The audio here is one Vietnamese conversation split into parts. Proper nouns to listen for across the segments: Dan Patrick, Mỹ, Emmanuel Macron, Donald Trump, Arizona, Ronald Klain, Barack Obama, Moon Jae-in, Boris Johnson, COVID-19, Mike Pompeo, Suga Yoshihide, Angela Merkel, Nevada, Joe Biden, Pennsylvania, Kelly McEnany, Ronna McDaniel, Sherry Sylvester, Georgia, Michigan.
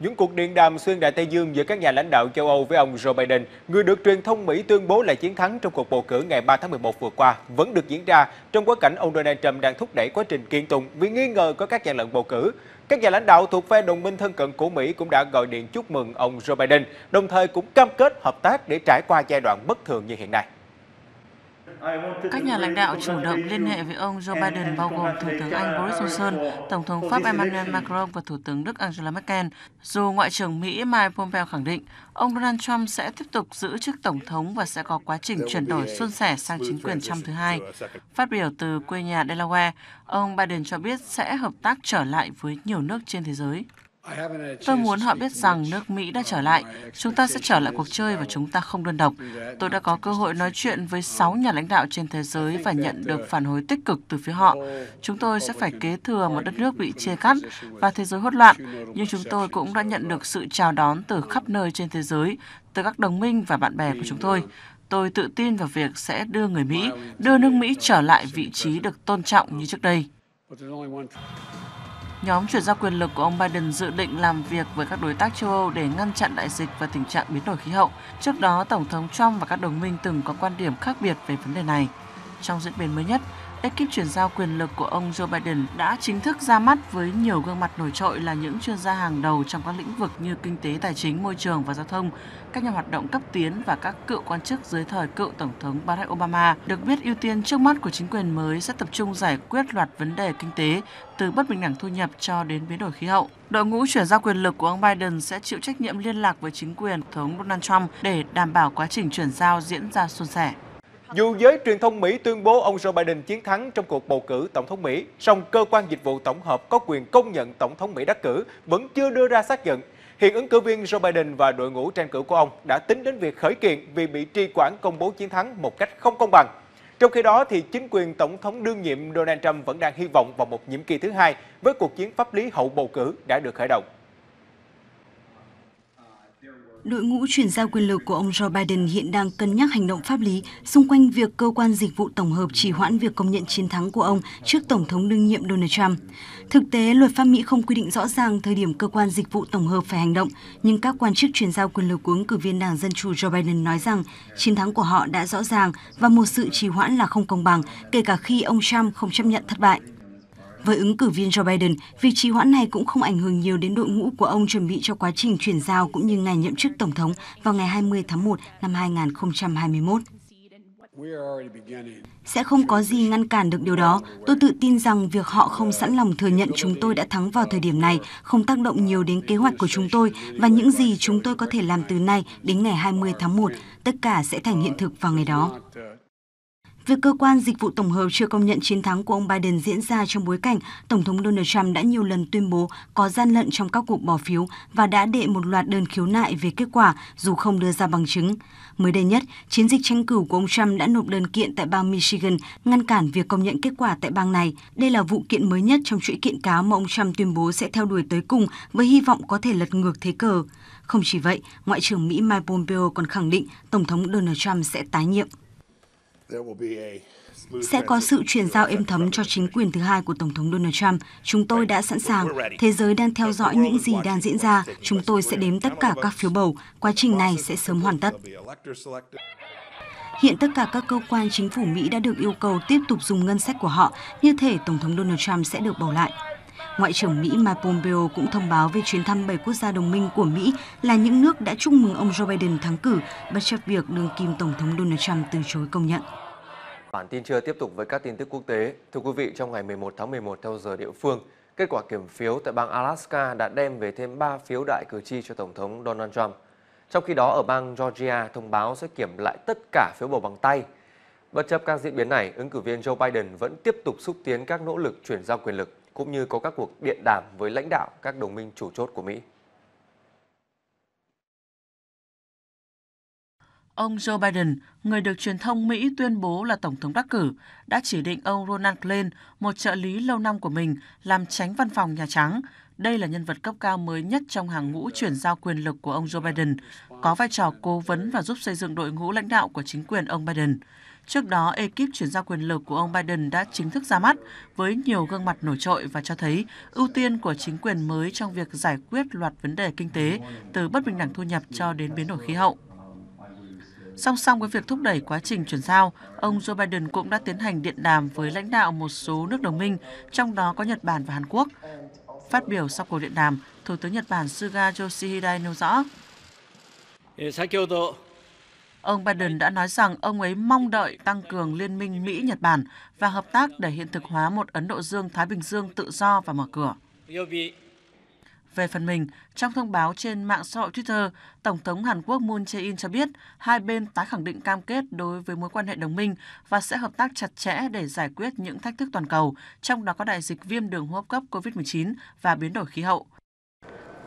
Những cuộc điện đàm xuyên Đại Tây Dương giữa các nhà lãnh đạo châu Âu với ông Joe Biden, người được truyền thông Mỹ tuyên bố là chiến thắng trong cuộc bầu cử ngày 3 tháng 11 vừa qua, vẫn được diễn ra trong bối cảnh ông Donald Trump đang thúc đẩy quá trình kiện tụng vì nghi ngờ có các gian lận bầu cử. Các nhà lãnh đạo thuộc phe đồng minh thân cận của Mỹ cũng đã gọi điện chúc mừng ông Joe Biden, đồng thời cũng cam kết hợp tác để trải qua giai đoạn bất thường như hiện nay. Các nhà lãnh đạo chủ động liên hệ với ông Joe Biden bao gồm Thủ tướng Anh Boris Johnson, Tổng thống Pháp Emmanuel Macron và Thủ tướng Đức Angela Merkel. Dù Ngoại trưởng Mỹ Mike Pompeo khẳng định ông Donald Trump sẽ tiếp tục giữ chức Tổng thống và sẽ có quá trình chuyển đổi suôn sẻ sang chính quyền Trump thứ hai. Phát biểu từ quê nhà Delaware, ông Biden cho biết sẽ hợp tác trở lại với nhiều nước trên thế giới. Tôi muốn họ biết rằng nước Mỹ đã trở lại, chúng ta sẽ trở lại cuộc chơi và chúng ta không đơn độc. Tôi đã có cơ hội nói chuyện với 6 nhà lãnh đạo trên thế giới và nhận được phản hồi tích cực từ phía họ. Chúng tôi sẽ phải kế thừa một đất nước bị chia cắt và thế giới hỗn loạn, nhưng chúng tôi cũng đã nhận được sự chào đón từ khắp nơi trên thế giới, từ các đồng minh và bạn bè của chúng tôi. Tôi tự tin vào việc sẽ đưa nước Mỹ trở lại vị trí được tôn trọng như trước đây. Nhóm chuyển giao quyền lực của ông Biden dự định làm việc với các đối tác châu Âu để ngăn chặn đại dịch và tình trạng biến đổi khí hậu. Trước đó, Tổng thống Trump và các đồng minh từng có quan điểm khác biệt về vấn đề này. Trong diễn biến mới nhất, ekip chuyển giao quyền lực của ông Joe Biden đã chính thức ra mắt với nhiều gương mặt nổi trội là những chuyên gia hàng đầu trong các lĩnh vực như kinh tế, tài chính, môi trường và giao thông, các nhà hoạt động cấp tiến và các cựu quan chức dưới thời cựu Tổng thống Barack Obama. Được biết, ưu tiên trước mắt của chính quyền mới sẽ tập trung giải quyết loạt vấn đề kinh tế, từ bất bình đẳng thu nhập cho đến biến đổi khí hậu. Đội ngũ chuyển giao quyền lực của ông Biden sẽ chịu trách nhiệm liên lạc với chính quyền Tổng thống Donald Trump để đảm bảo quá trình chuyển giao diễn ra suôn sẻ. Dù giới truyền thông Mỹ tuyên bố ông Joe Biden chiến thắng trong cuộc bầu cử Tổng thống Mỹ, song cơ quan dịch vụ tổng hợp có quyền công nhận Tổng thống Mỹ đắc cử vẫn chưa đưa ra xác nhận. Hiện ứng cử viên Joe Biden và đội ngũ tranh cử của ông đã tính đến việc khởi kiện vì bị trì hoãn công bố chiến thắng một cách không công bằng. Trong khi đó, thì chính quyền Tổng thống đương nhiệm Donald Trump vẫn đang hy vọng vào một nhiệm kỳ thứ hai với cuộc chiến pháp lý hậu bầu cử đã được khởi động. Đội ngũ chuyển giao quyền lực của ông Joe Biden hiện đang cân nhắc hành động pháp lý xung quanh việc cơ quan dịch vụ tổng hợp trì hoãn việc công nhận chiến thắng của ông trước Tổng thống đương nhiệm Donald Trump. Thực tế, luật pháp Mỹ không quy định rõ ràng thời điểm cơ quan dịch vụ tổng hợp phải hành động, nhưng các quan chức chuyển giao quyền lực của ứng cử viên Đảng Dân Chủ Joe Biden nói rằng chiến thắng của họ đã rõ ràng và một sự trì hoãn là không công bằng, kể cả khi ông Trump không chấp nhận thất bại. Với ứng cử viên Joe Biden, việc trì hoãn này cũng không ảnh hưởng nhiều đến đội ngũ của ông chuẩn bị cho quá trình chuyển giao cũng như ngày nhậm chức Tổng thống vào ngày 20 tháng 1 năm 2021. Sẽ không có gì ngăn cản được điều đó. Tôi tự tin rằng việc họ không sẵn lòng thừa nhận chúng tôi đã thắng vào thời điểm này không tác động nhiều đến kế hoạch của chúng tôi và những gì chúng tôi có thể làm từ nay đến ngày 20 tháng 1, tất cả sẽ thành hiện thực vào ngày đó. Việc cơ quan dịch vụ tổng hợp chưa công nhận chiến thắng của ông Biden diễn ra trong bối cảnh Tổng thống Donald Trump đã nhiều lần tuyên bố có gian lận trong các cuộc bỏ phiếu và đã đệ một loạt đơn khiếu nại về kết quả dù không đưa ra bằng chứng. Mới đây nhất, chiến dịch tranh cử của ông Trump đã nộp đơn kiện tại bang Michigan ngăn cản việc công nhận kết quả tại bang này. Đây là vụ kiện mới nhất trong chuỗi kiện cáo mà ông Trump tuyên bố sẽ theo đuổi tới cùng với hy vọng có thể lật ngược thế cờ. Không chỉ vậy, Ngoại trưởng Mỹ Mike Pompeo còn khẳng định Tổng thống Donald Trump sẽ tái nhiệm. Sẽ có sự chuyển giao êm thấm cho chính quyền thứ hai của Tổng thống Donald Trump. Chúng tôi đã sẵn sàng. Thế giới đang theo dõi những gì đang diễn ra. Chúng tôi sẽ đếm tất cả các phiếu bầu. Quá trình này sẽ sớm hoàn tất. Hiện tất cả các cơ quan chính phủ Mỹ đã được yêu cầu tiếp tục dùng ngân sách của họ. Như thể Tổng thống Donald Trump sẽ được bầu lại. Ngoại trưởng Mỹ Mike Pompeo cũng thông báo về chuyến thăm 7 quốc gia đồng minh của Mỹ là những nước đã chúc mừng ông Joe Biden thắng cử, bất chấp việc đương kim Tổng thống Donald Trump từ chối công nhận. Bản tin trưa tiếp tục với các tin tức quốc tế. Thưa quý vị, trong ngày 11 tháng 11 theo giờ địa phương, kết quả kiểm phiếu tại bang Alaska đã đem về thêm 3 phiếu đại cử tri cho Tổng thống Donald Trump. Trong khi đó, ở bang Georgia thông báo sẽ kiểm lại tất cả phiếu bầu bằng tay. Bất chấp các diễn biến này, ứng cử viên Joe Biden vẫn tiếp tục xúc tiến các nỗ lực chuyển giao quyền lực, cũng như có các cuộc điện đàm với lãnh đạo các đồng minh chủ chốt của Mỹ. Ông Joe Biden, người được truyền thông Mỹ tuyên bố là Tổng thống đắc cử, đã chỉ định ông Ronald Klain, một trợ lý lâu năm của mình, làm chánh văn phòng Nhà Trắng. Đây là nhân vật cấp cao mới nhất trong hàng ngũ chuyển giao quyền lực của ông Joe Biden, có vai trò cố vấn và giúp xây dựng đội ngũ lãnh đạo của chính quyền ông Biden. Trước đó, ekip chuyển giao quyền lực của ông Biden đã chính thức ra mắt với nhiều gương mặt nổi trội và cho thấy ưu tiên của chính quyền mới trong việc giải quyết loạt vấn đề kinh tế từ bất bình đẳng thu nhập cho đến biến đổi khí hậu. Song song với việc thúc đẩy quá trình chuyển giao, ông Joe Biden cũng đã tiến hành điện đàm với lãnh đạo một số nước đồng minh, trong đó có Nhật Bản và Hàn Quốc. Phát biểu sau cuộc điện đàm, Thủ tướng Nhật Bản Suga Yoshihide nêu rõ. Ông Biden đã nói rằng ông ấy mong đợi tăng cường liên minh Mỹ-Nhật Bản và hợp tác để hiện thực hóa một Ấn Độ Dương-Thái Bình Dương tự do và mở cửa. Về phần mình, trong thông báo trên mạng xã hội Twitter, Tổng thống Hàn Quốc Moon Jae-in cho biết hai bên tái khẳng định cam kết đối với mối quan hệ đồng minh và sẽ hợp tác chặt chẽ để giải quyết những thách thức toàn cầu, trong đó có đại dịch viêm đường hô hấp cấp COVID-19 và biến đổi khí hậu.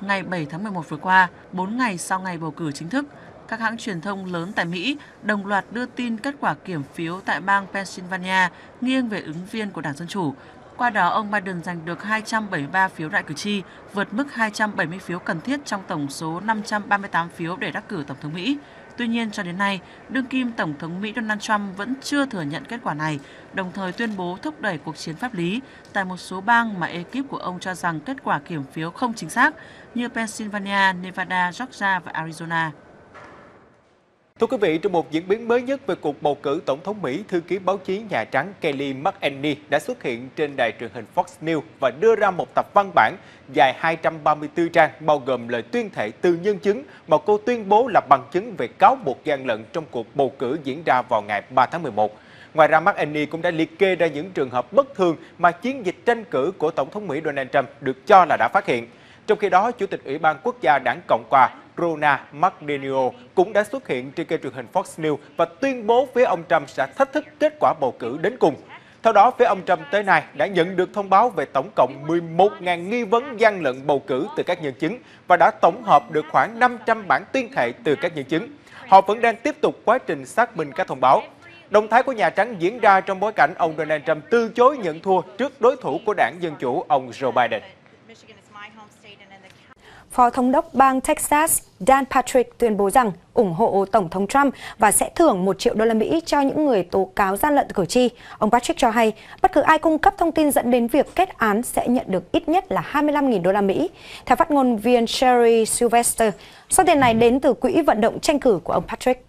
Ngày 7 tháng 11 vừa qua, 4 ngày sau ngày bầu cử chính thức, các hãng truyền thông lớn tại Mỹ đồng loạt đưa tin kết quả kiểm phiếu tại bang Pennsylvania nghiêng về ứng viên của Đảng Dân Chủ. Qua đó, ông Biden giành được 273 phiếu đại cử tri, vượt mức 270 phiếu cần thiết trong tổng số 538 phiếu để đắc cử Tổng thống Mỹ. Tuy nhiên, cho đến nay, đương kim Tổng thống Mỹ Donald Trump vẫn chưa thừa nhận kết quả này, đồng thời tuyên bố thúc đẩy cuộc chiến pháp lý tại một số bang mà ekip của ông cho rằng kết quả kiểm phiếu không chính xác như Pennsylvania, Nevada, Georgia và Arizona. Thưa quý vị, trong một diễn biến mới nhất về cuộc bầu cử Tổng thống Mỹ, thư ký báo chí Nhà Trắng Kelly McEnany đã xuất hiện trên đài truyền hình Fox News và đưa ra một tập văn bản dài 234 trang bao gồm lời tuyên thệ từ nhân chứng mà cô tuyên bố là bằng chứng về cáo buộc gian lận trong cuộc bầu cử diễn ra vào ngày 3 tháng 11. Ngoài ra, McEnany cũng đã liệt kê ra những trường hợp bất thường mà chiến dịch tranh cử của Tổng thống Mỹ Donald Trump được cho là đã phát hiện. Trong khi đó, Chủ tịch Ủy ban Quốc gia Đảng Cộng hòa Ronna McDaniel cũng đã xuất hiện trên kênh truyền hình Fox News và tuyên bố phía ông Trump sẽ thách thức kết quả bầu cử đến cùng. Theo đó, phía ông Trump tới nay đã nhận được thông báo về tổng cộng 11.000 nghi vấn gian lận bầu cử từ các nhân chứng và đã tổng hợp được khoảng 500 bản tuyên thệ từ các nhân chứng. Họ vẫn đang tiếp tục quá trình xác minh các thông báo. Động thái của Nhà Trắng diễn ra trong bối cảnh ông Donald Trump từ chối nhận thua trước đối thủ của đảng Dân Chủ, ông Joe Biden. Phó thống đốc bang Texas Dan Patrick tuyên bố rằng ủng hộ Tổng thống Trump và sẽ thưởng 1 triệu đô la Mỹ cho những người tố cáo gian lận cử tri. Ông Patrick cho hay, bất cứ ai cung cấp thông tin dẫn đến việc kết án sẽ nhận được ít nhất là 25.000 đô la Mỹ. Theo phát ngôn viên Sherry Sylvester, số tiền này đến từ quỹ vận động tranh cử của ông Patrick.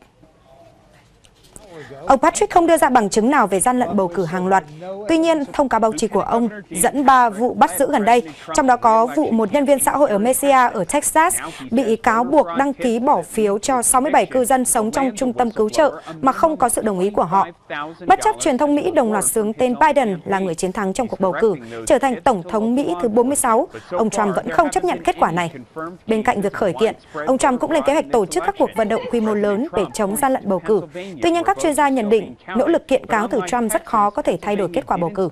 Ông Patrick không đưa ra bằng chứng nào về gian lận bầu cử hàng loạt. Tuy nhiên, thông cáo báo chí của ông dẫn 3 vụ bắt giữ gần đây, trong đó có vụ một nhân viên xã hội ở Mesa ở Texas bị cáo buộc đăng ký bỏ phiếu cho 67 cư dân sống trong trung tâm cứu trợ mà không có sự đồng ý của họ. Bất chấp truyền thông Mỹ đồng loạt xướng tên Biden là người chiến thắng trong cuộc bầu cử, trở thành Tổng thống Mỹ thứ 46, ông Trump vẫn không chấp nhận kết quả này. Bên cạnh việc khởi kiện, ông Trump cũng lên kế hoạch tổ chức các cuộc vận động quy mô lớn để chống gian lận bầu cử. Tuy nhiên, các chuyên gia nhận định nỗ lực kiện cáo từ Trump rất khó có thể thay đổi kết quả bầu cử.